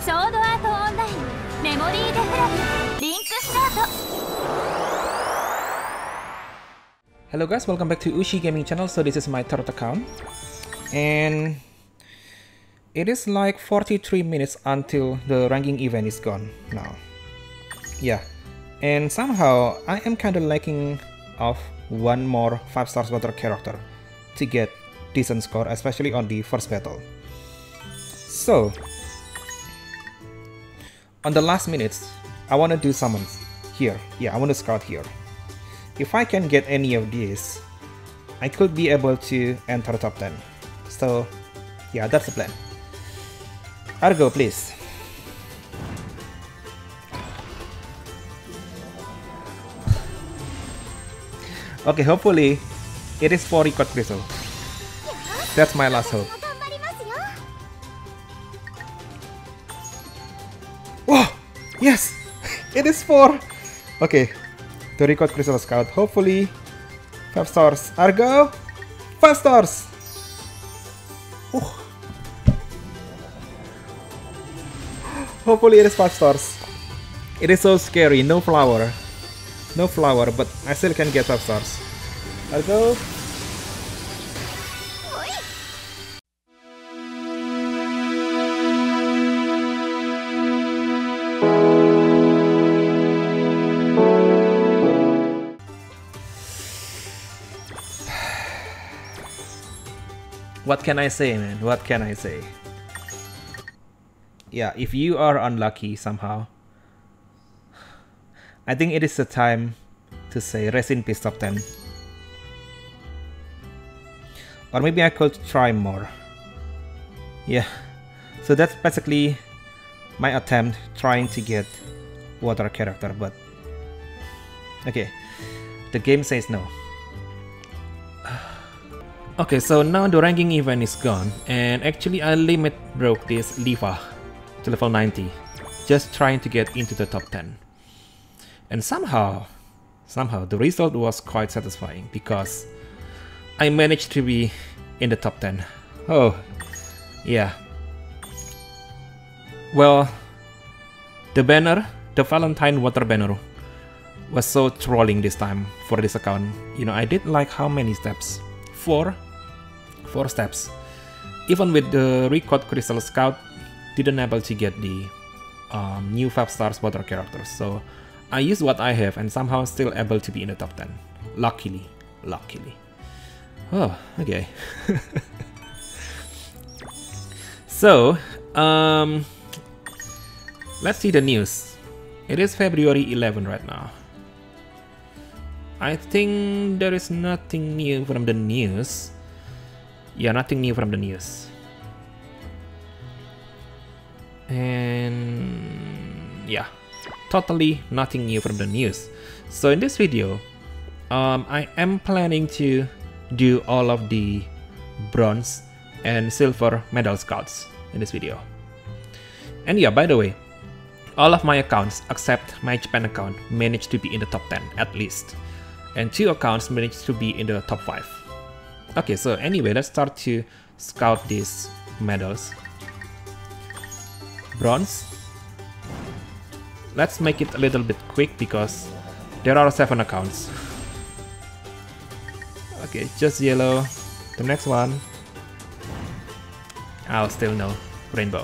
Sword Art Online Memory Defrag, Link Start. Hello guys, welcome back to Ushi Gaming Channel. So this is my third account, and it is like 43 minutes until the ranking event is gone now. Yeah, and somehow I am kind of lacking of one more 5-star better character to get decent score, especially on the first battle. So on the last minutes, I want to do summons here. Yeah, I want to scout here. If I can get any of these, I could be able to enter top 10. So yeah, that's the plan. Argo, please. Okay, hopefully it is for Record Crystal. That's my last hope. Oh, yes! It is for... Okay, the Record Crystal Scout. Hopefully, 5 stars. Argo, 5 stars! Oh. Hopefully it is 5 stars. It is so scary, no flower. No flower, but I still can get 5 stars. Argo. What can I say, man? What can I say? Yeah, if you are unlucky somehow, I think it is the time to say rest in peace top 10. Or maybe I could try more. Yeah, so that's basically my attempt trying to get water character, but... Okay, the game says no. Okay, so now the ranking event is gone, and actually I limit broke this Liva to level 90. Just trying to get into the top 10. And somehow the result was quite satisfying because I managed to be in the top 10. Oh, yeah. Well, the banner, the Valentine water banner, was so trolling this time for this account. You know, I did like how many steps? Four steps. Even with the Record Crystal Scout, didn't able to get the new 5-stars water characters. So I used what I have and somehow still able to be in the top 10. Luckily, luckily. Oh, okay. So, let's see the news. It is February 11 right now. I think there is nothing new from the news. Yeah, nothing new from the news. And yeah. Totally nothing new from the news. So in this video, I am planning to do all of the bronze and silver medal scouts in this video. And yeah, by the way, all of my accounts except my Japan account managed to be in the top 10 at least. And 2 accounts managed to be in the top 5. Okay, so anyway, let's start to scout these medals. Bronze. Let's make it a little bit quick because there are 7 accounts. Okay, just yellow. The next one. Oh, still no rainbow.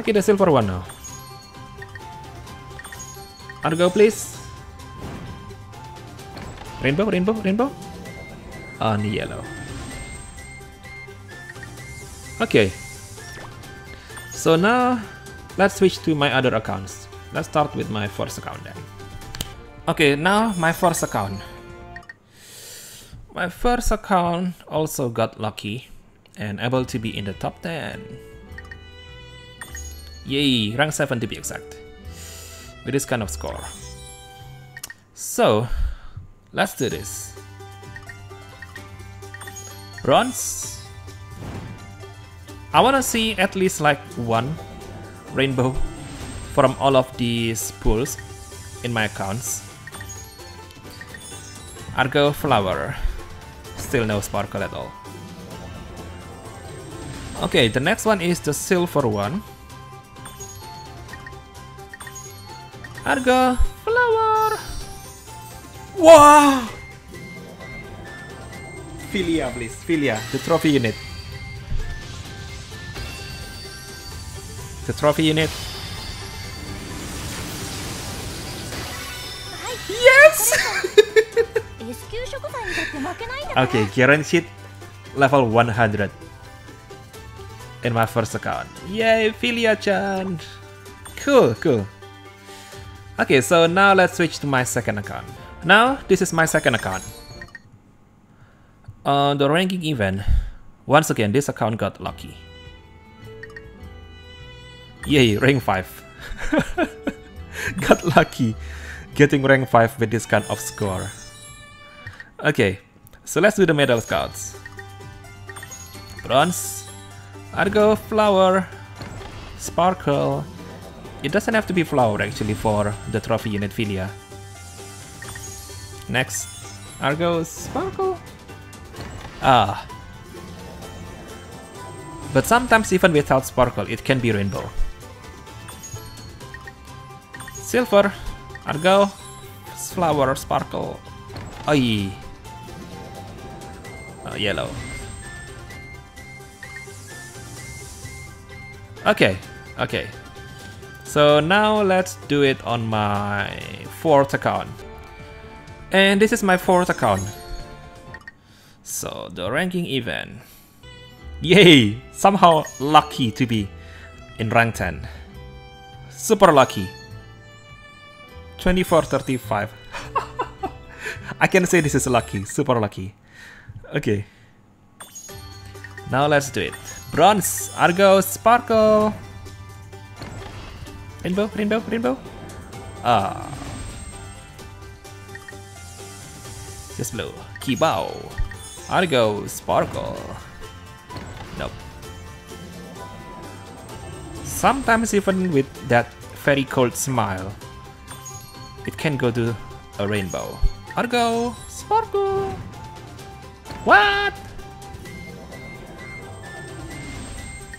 Okay, the silver one now. Argo, please. Rainbow, rainbow, rainbow. On the yellow. Okay. So now, let's switch to my other accounts. Let's start with my first account then. Okay, now my first account. My first account also got lucky and able to be in the top 10. Yay, rank 7 to be exact. With this kind of score. So, let's do this. Bronze. I want to see at least like 1 rainbow from all of these pools in my accounts. Argo flower, still no sparkle at all. Okay, the next one is the silver one. Argo, flower. Wow. Philia, please. Philia, the trophy unit. The trophy unit. Yes! Okay, guaranteed level 100 in my first account. Yay, Philia-chan! Cool, cool. Okay, so now let's switch to my second account. Now, this is my second account. On the ranking event, once again, this account got lucky. Yay, rank 5. Got lucky getting rank 5 with this kind of score. Okay, so let's do the medal scouts. Bronze, Argo, flower, sparkle. It doesn't have to be flower actually for the trophy unit Philia. Next, Argo, sparkle. Ah. But sometimes even without sparkle, it can be rainbow. Silver, Argo, flower, sparkle. Oi. Oh, yellow. Okay, okay. So now let's do it on my fourth account. And this is my fourth account. So the ranking event. Yay! Somehow lucky to be in rank 10. Super lucky. 2435. I can say this is lucky, super lucky. Okay. Now let's do it. Bronze, Argo, sparkle. Rainbow, rainbow, rainbow. Ah. Just blue. Kibao, Argo, sparkle. Nope. Sometimes even with that very cold smile, it can go to a rainbow. Argo, sparkle. What?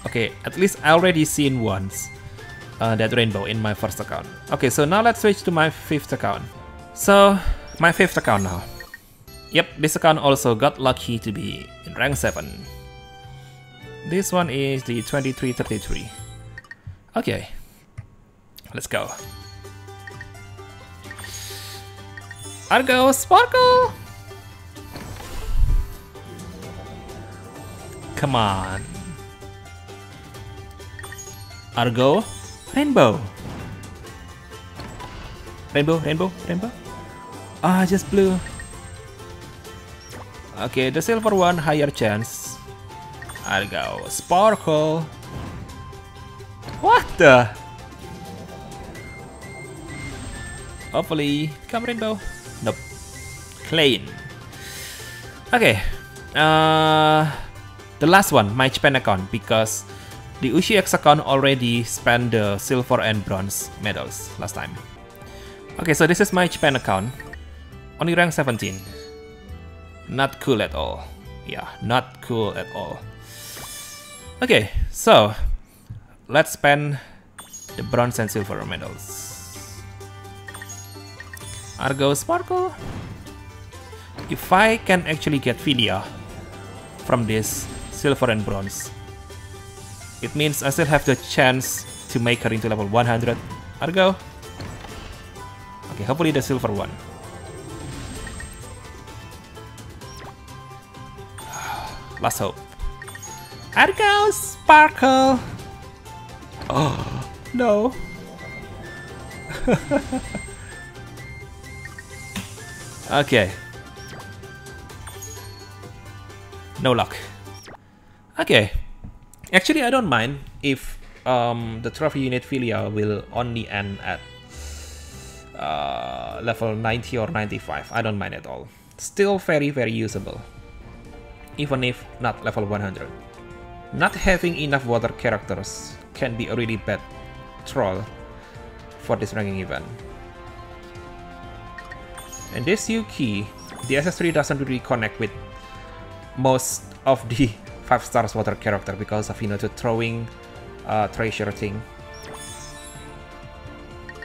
Okay, at least I already seen once that rainbow in my first account. Okay, so now let's switch to my fifth account. So my fifth account now. Yep, this account also got lucky to be in rank 7. This one is the 2333. Okay, let's go. Argo, sparkle! Come on. Argo, rainbow. Rainbow, rainbow, rainbow. Ah, just blue. Okay, the silver one, higher chance. Argo, sparkle. What the? Hopefully, come rainbow. Nope. Plain. Okay. The last one, my Japan account, because the Ushi X account already spent the silver and bronze medals last time. Okay, so this is my Japan account. Only rank 17. Not cool at all. Yeah, not cool at all. Okay, so let's spend the bronze and silver medals. Argo, sparkle. If I can actually get Philia from this silver and bronze, it means I still have the chance to make her into level 100. Argo. Okay, hopefully the silver one. Last hope. Argo, sparkle. Oh, no. Okay. No luck. Okay. Actually, I don't mind if the trophy unit Philia will only end at level 90 or 95. I don't mind at all. Still very, very usable. Even if not level 100. Not having enough water characters can be a really bad troll for this ranking event. And this Yuki, the SS3 doesn't really connect with most of the 5-star water character because of, you know, the throwing treasure thing.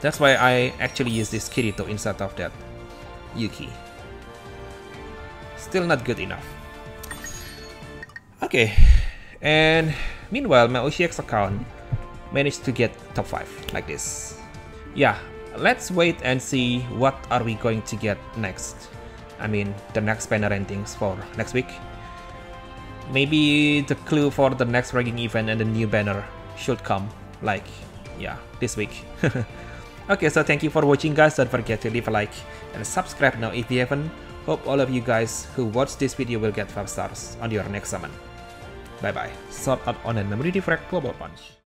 That's why I actually use this Kirito instead of that Yuki. Still not good enough. Okay, and meanwhile my OCX account managed to get top 5 like this. Yeah, let's wait and see what are we going to get next. I mean the next banner rankings for next week. Maybe the clue for the next ranking event and the new banner should come like, yeah, this week. Okay, so thank you for watching guys, don't forget to leave a like and subscribe now if you haven't. Hope all of you guys who watch this video will get 5 stars on your next summon. Bye bye. Sword Art Online Memory Defrag Global Punch.